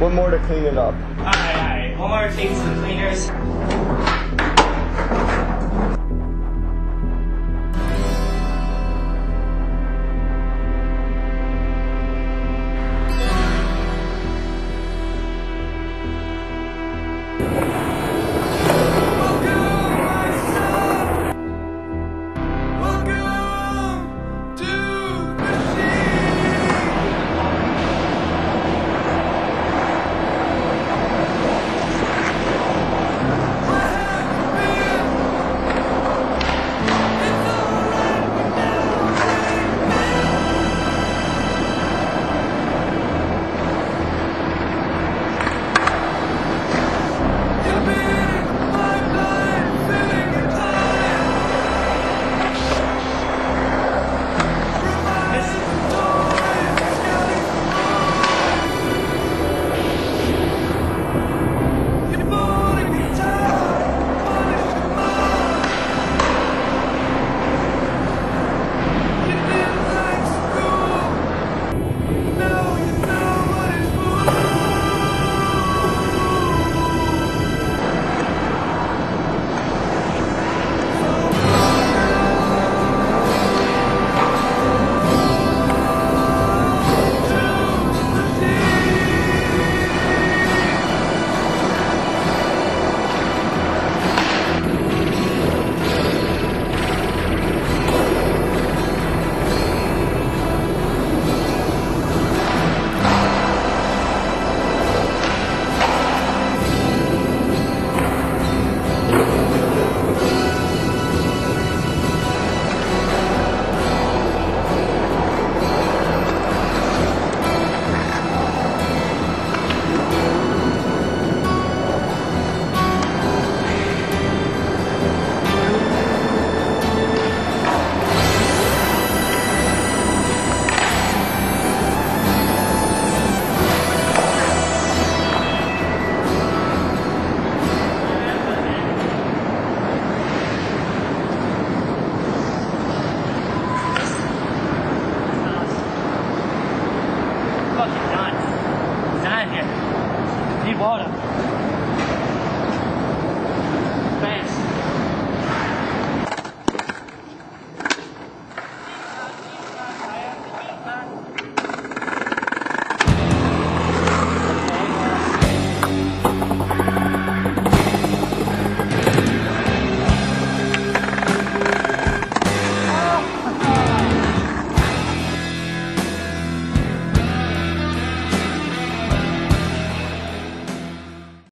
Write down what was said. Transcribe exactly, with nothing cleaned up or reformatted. One more to clean it up. All right, all right. One more to take some cleaners. Fucking nuts. It's not in here. Need water.